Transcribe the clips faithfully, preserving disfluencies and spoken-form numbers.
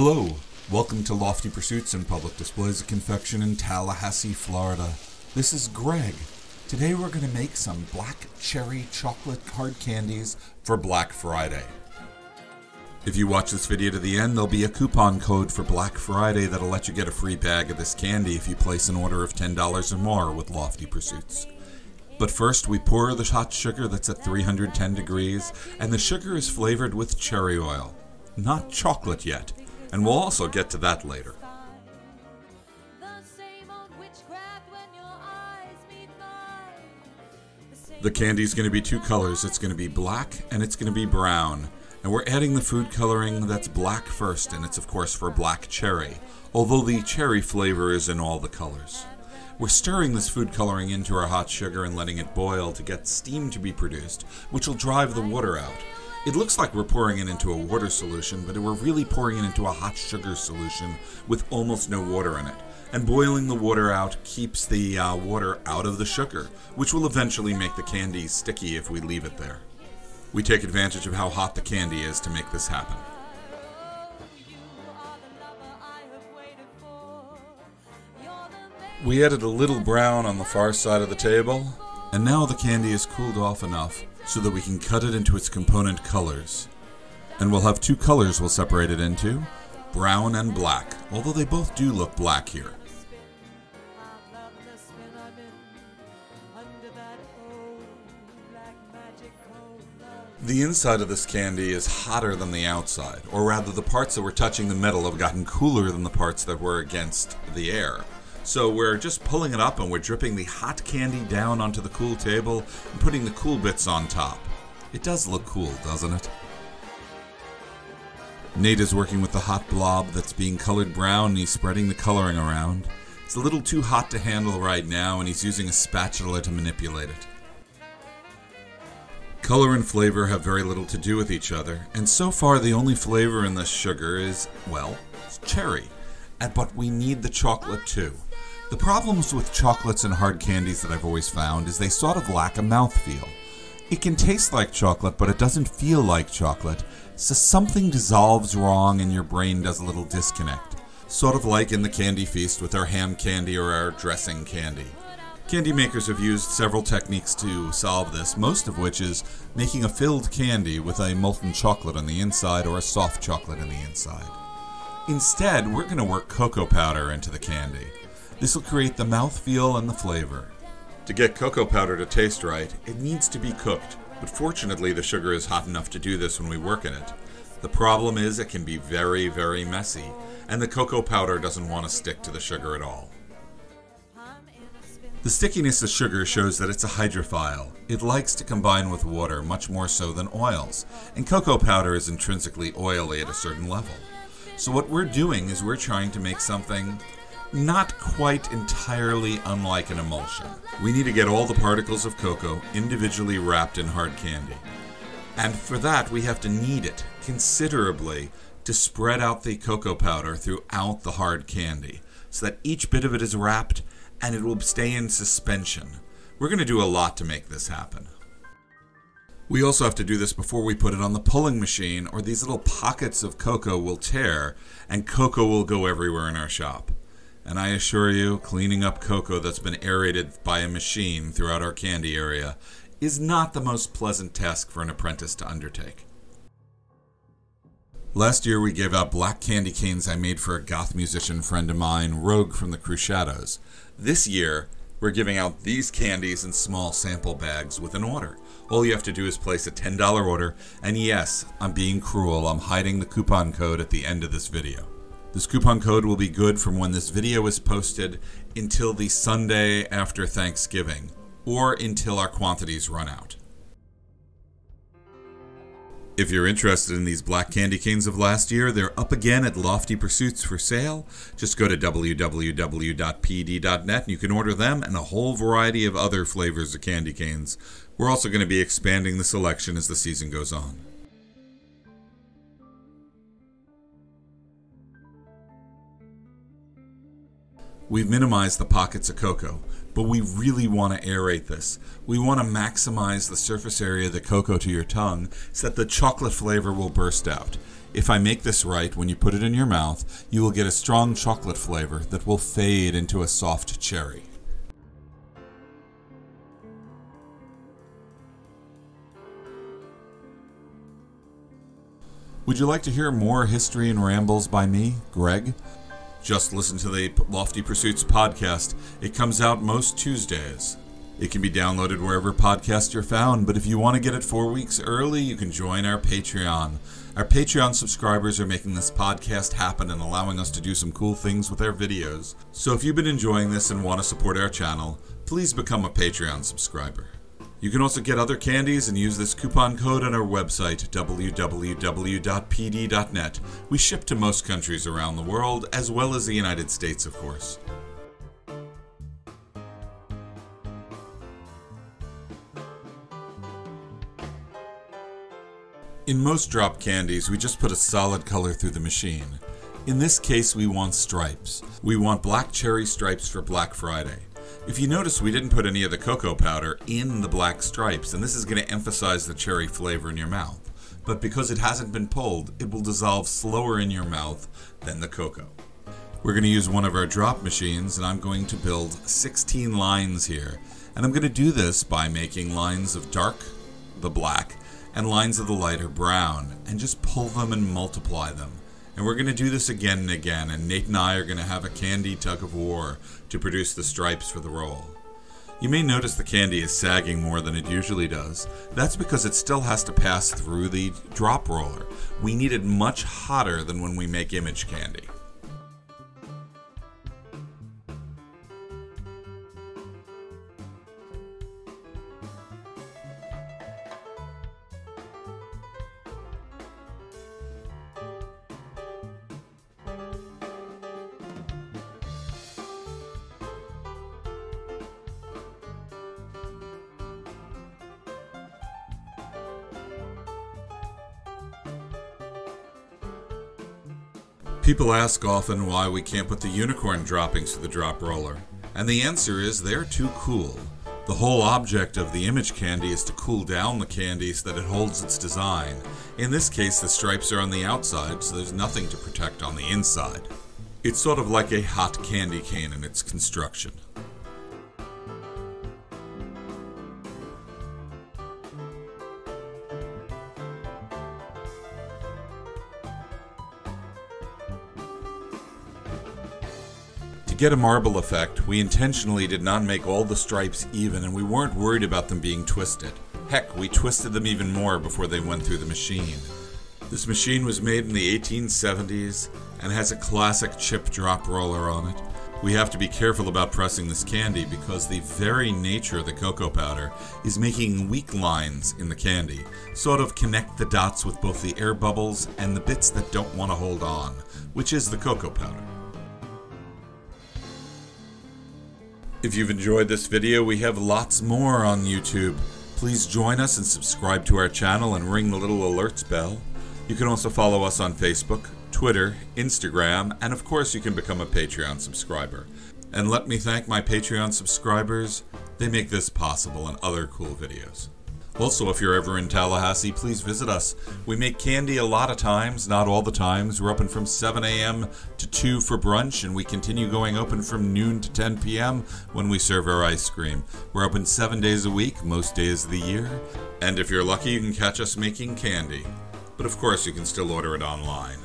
Hello, welcome to Lofty Pursuits and Public Displays of Confection in Tallahassee, Florida. This is Greg. Today we're going to make some black cherry chocolate hard candies for Black Friday. If you watch this video to the end, there'll be a coupon code for Black Friday that'll let you get a free bag of this candy if you place an order of ten dollars or more with Lofty Pursuits. But first we pour the hot sugar that's at three hundred ten degrees, and the sugar is flavored with cherry oil. Not chocolate yet. And we'll also get to that later. The candy's going to be two colors. It's going to be black and it's going to be brown. And we're adding the food coloring that's black first, and it's of course for black cherry, although the cherry flavor is in all the colors. We're stirring this food coloring into our hot sugar and letting it boil to get steam to be produced, which will drive the water out. It looks like we're pouring it into a water solution, but we're really pouring it into a hot sugar solution with almost no water in it. And boiling the water out keeps the uh, water out of the sugar, which will eventually make the candy sticky if we leave it there. We take advantage of how hot the candy is to make this happen. We added a little brown on the far side of the table, and now the candy is cooled off enough so that we can cut it into its component colors. And we'll have two colors we'll separate it into, brown and black, although they both do look black here. The inside of this candy is hotter than the outside, or rather the parts that were touching the metal have gotten cooler than the parts that were against the air. So we're just pulling it up and we're dripping the hot candy down onto the cool table and putting the cool bits on top. It does look cool, doesn't it? Nate is working with the hot blob that's being colored brown, and he's spreading the coloring around. It's a little too hot to handle right now, and he's using a spatula to manipulate it. Color and flavor have very little to do with each other, and so far the only flavor in this sugar is, well, it's cherry. But we need the chocolate too. The problems with chocolates and hard candies that I've always found is they sort of lack a mouthfeel. It can taste like chocolate, but it doesn't feel like chocolate, so something dissolves wrong and your brain does a little disconnect. Sort of like in the candy feast with our ham candy or our dressing candy. Candy makers have used several techniques to solve this, most of which is making a filled candy with a molten chocolate on the inside or a soft chocolate on the inside. Instead, we're going to work cocoa powder into the candy. This will create the mouthfeel and the flavor. To get cocoa powder to taste right, it needs to be cooked, but fortunately the sugar is hot enough to do this when we work in it. The problem is it can be very, very messy, and the cocoa powder doesn't want to stick to the sugar at all. The stickiness of sugar shows that it's a hydrophile. It likes to combine with water much more so than oils, and cocoa powder is intrinsically oily at a certain level. So what we're doing is we're trying to make something not quite entirely unlike an emulsion. We need to get all the particles of cocoa individually wrapped in hard candy. And for that, we have to knead it considerably to spread out the cocoa powder throughout the hard candy so that each bit of it is wrapped and it will stay in suspension. We're going to do a lot to make this happen. We also have to do this before we put it on the pulling machine, or these little pockets of cocoa will tear and cocoa will go everywhere in our shop. And I assure you, cleaning up cocoa that's been aerated by a machine throughout our candy area is not the most pleasant task for an apprentice to undertake. Last year we gave out black candy canes I made for a goth musician friend of mine, Rogue from the Crue Shadows. This year, we're giving out these candies in small sample bags with an order. All you have to do is place a ten dollar order, and yes, I'm being cruel, I'm hiding the coupon code at the end of this video. This coupon code will be good from when this video is posted until the Sunday after Thanksgiving, or until our quantities run out. If you're interested in these black candy canes of last year, they're up again at Lofty Pursuits for sale. Just go to w w w dot p d dot net and you can order them and a whole variety of other flavors of candy canes. We're also going to be expanding the selection as the season goes on. We've minimized the pockets of cocoa, but we really want to aerate this. We want to maximize the surface area of the cocoa to your tongue so that the chocolate flavor will burst out. If I make this right, when you put it in your mouth, you will get a strong chocolate flavor that will fade into a soft cherry. Would you like to hear more history and rambles by me, Greg? Just listen to the Lofty Pursuits podcast. It comes out most Tuesdays. It can be downloaded wherever podcasts are found, but if you want to get it four weeks early, you can join our Patreon. Our Patreon subscribers are making this podcast happen and allowing us to do some cool things with our videos. So if you've been enjoying this and want to support our channel, please become a Patreon subscriber. You can also get other candies and use this coupon code on our website, w w w dot p d dot net. We ship to most countries around the world, as well as the United States, of course. In most drop candies, we just put a solid color through the machine. In this case, we want stripes. We want black cherry stripes for Black Friday. If you notice, we didn't put any of the cocoa powder in the black stripes, and this is going to emphasize the cherry flavor in your mouth. But because it hasn't been pulled, it will dissolve slower in your mouth than the cocoa. We're going to use one of our drop machines, and I'm going to build sixteen lines here. And I'm going to do this by making lines of dark, the black, and lines of the lighter brown, and just pull them and multiply them. And we're going to do this again and again, and Nate and I are going to have a candy tug of war to produce the stripes for the roll. You may notice the candy is sagging more than it usually does. That's because it still has to pass through the drop roller. We need it much hotter than when we make image candy. People ask often why we can't put the unicorn droppings through the drop roller, and the answer is they're too cool. The whole object of the image candy is to cool down the candy so that it holds its design. In this case, the stripes are on the outside, so there's nothing to protect on the inside. It's sort of like a hot candy cane in its construction. To get a marble effect, we intentionally did not make all the stripes even, and we weren't worried about them being twisted. Heck, we twisted them even more before they went through the machine. This machine was made in the eighteen seventies and has a classic chip drop roller on it. We have to be careful about pressing this candy because the very nature of the cocoa powder is making weak lines in the candy, sort of connect the dots with both the air bubbles and the bits that don't want to hold on, which is the cocoa powder. If you've enjoyed this video, we have lots more on YouTube. Please join us and subscribe to our channel and ring the little alerts bell. You can also follow us on Facebook, Twitter, Instagram, and of course you can become a Patreon subscriber. And let me thank my Patreon subscribers. They make this possible and other cool videos. Also, if you're ever in Tallahassee, please visit us. We make candy a lot of times, not all the times. We're open from seven a m to two for brunch, and we continue going open from noon to ten p m when we serve our ice cream. We're open seven days a week, most days of the year. And if you're lucky, you can catch us making candy. But of course, you can still order it online.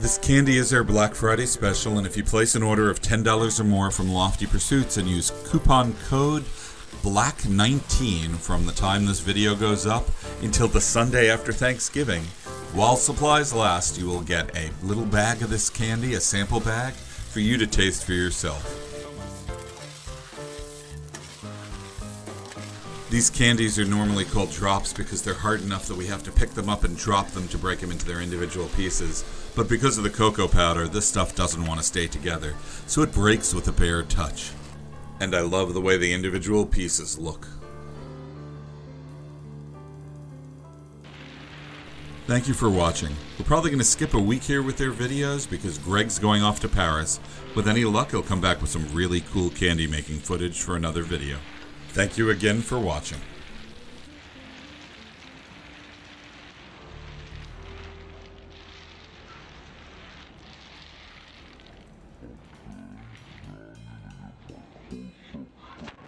This candy is our Black Friday special, and if you place an order of ten dollars or more from Lofty Pursuits and use coupon code Black nineteen from the time this video goes up until the Sunday after Thanksgiving, while supplies last, you will get a little bag of this candy, a sample bag, for you to taste for yourself. These candies are normally called drops because they're hard enough that we have to pick them up and drop them to break them into their individual pieces. But because of the cocoa powder, this stuff doesn't want to stay together, so it breaks with a bare touch. And I love the way the individual pieces look. Thank you for watching. We're probably going to skip a week here with their videos because Greg's going off to Paris. With any luck, he'll come back with some really cool candy making footage for another video. Thank you again for watching.